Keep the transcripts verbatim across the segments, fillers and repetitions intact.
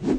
right?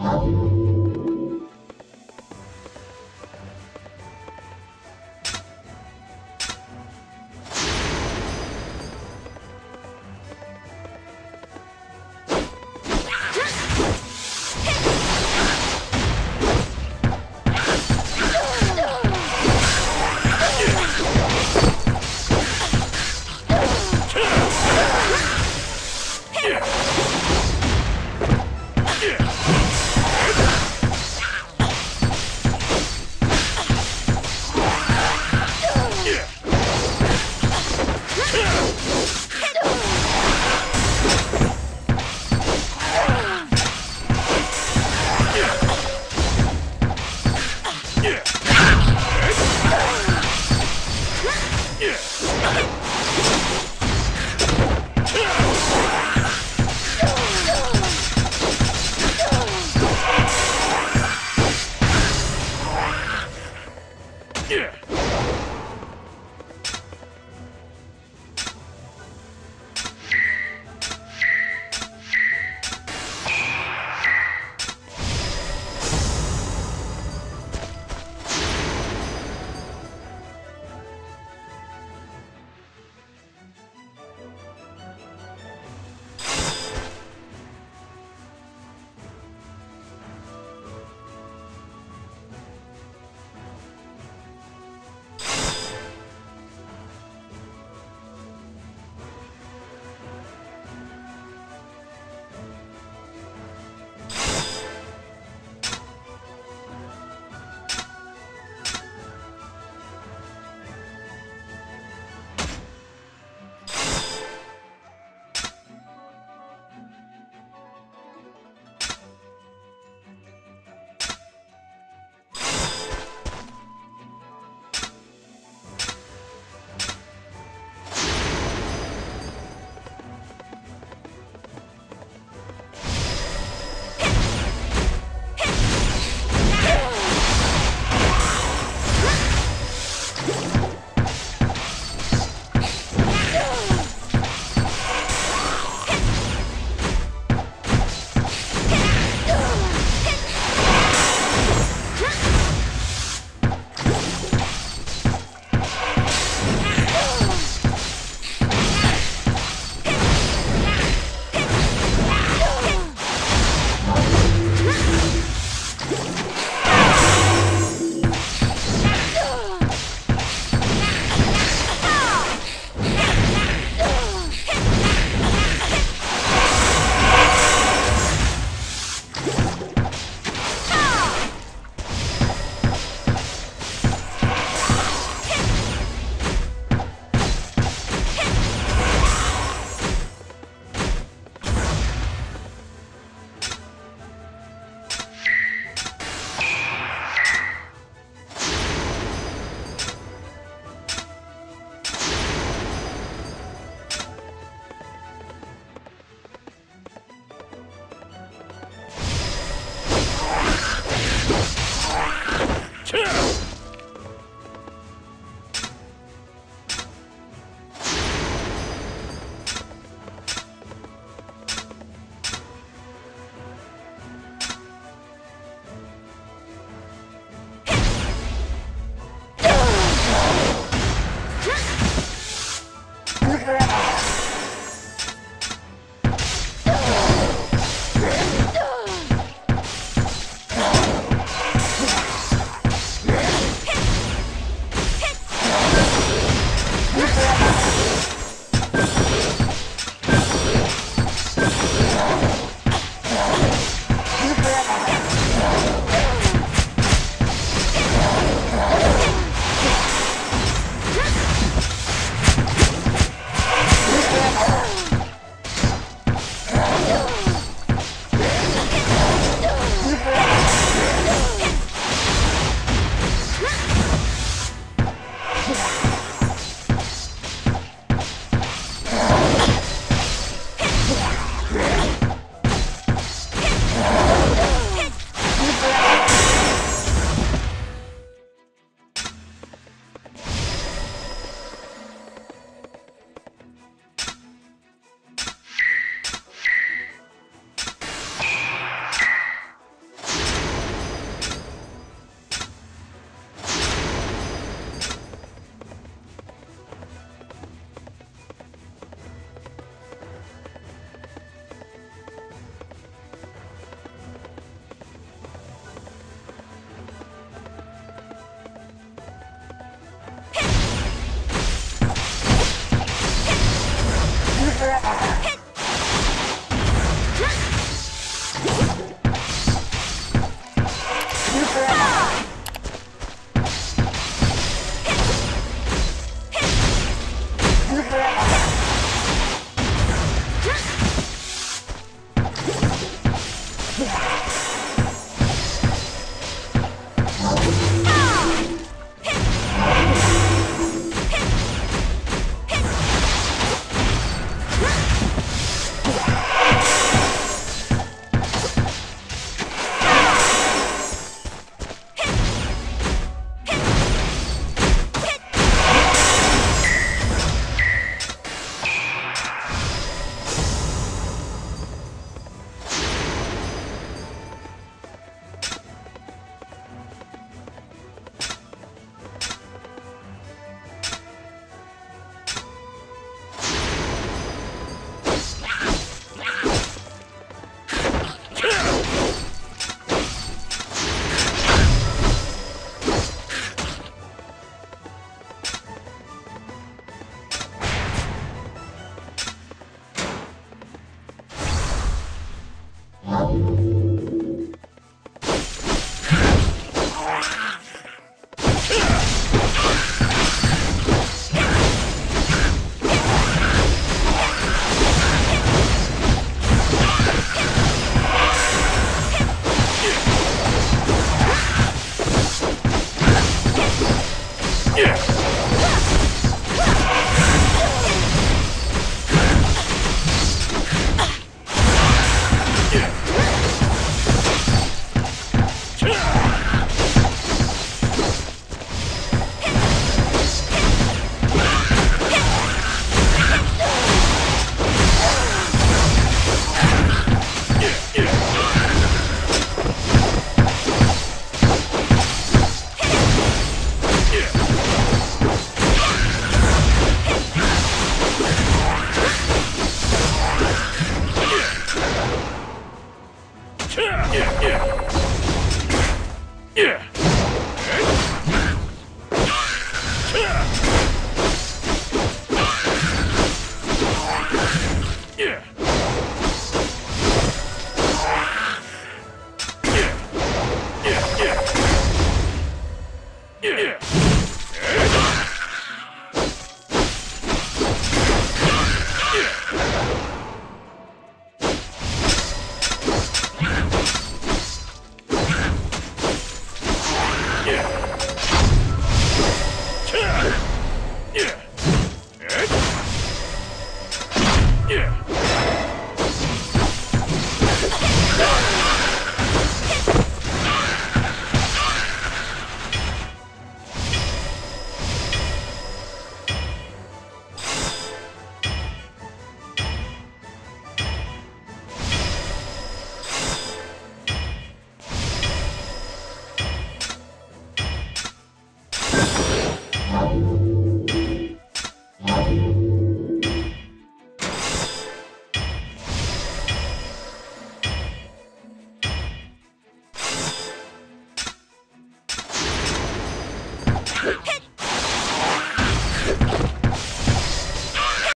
Yeah.